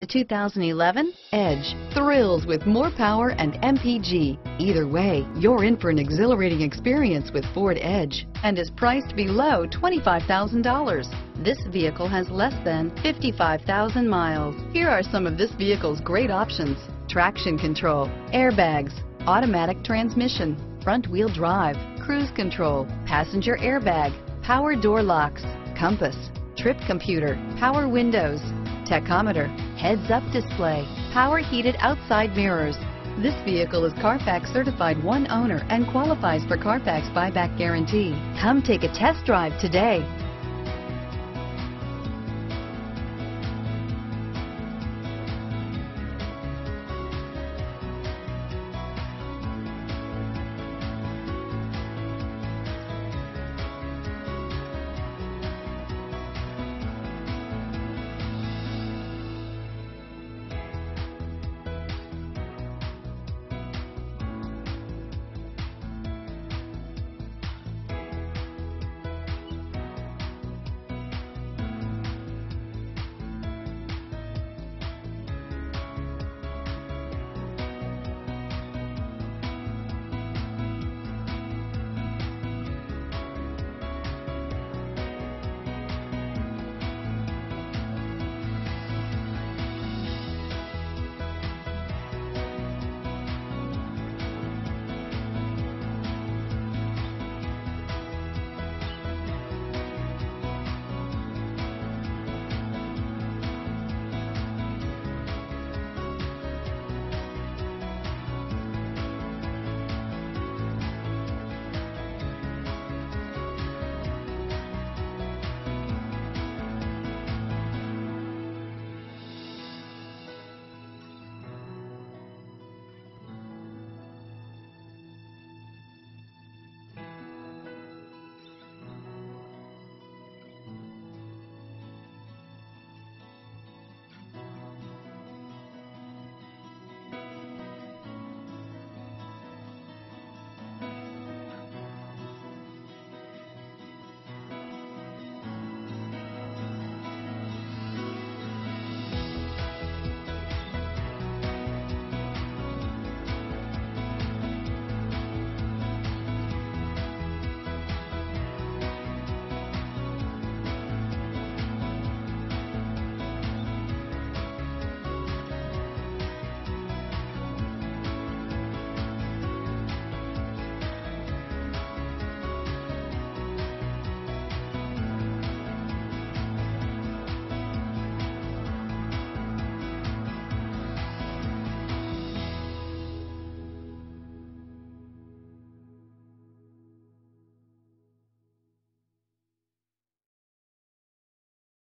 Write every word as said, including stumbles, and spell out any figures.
The two thousand eleven Edge thrills with more power and M P G. Either way, you're in for an exhilarating experience with Ford Edge and is priced below twenty-five thousand dollars. This vehicle has less than fifty-five thousand miles. Here are some of this vehicle's great options: traction control, airbags, automatic transmission, front-wheel drive, cruise control, passenger airbag, power door locks, compass, trip computer, power windows, tachometer, heads-up display, power heated outside mirrors. This vehicle is Carfax certified one owner and qualifies for Carfax buyback guarantee. Come take a test drive today.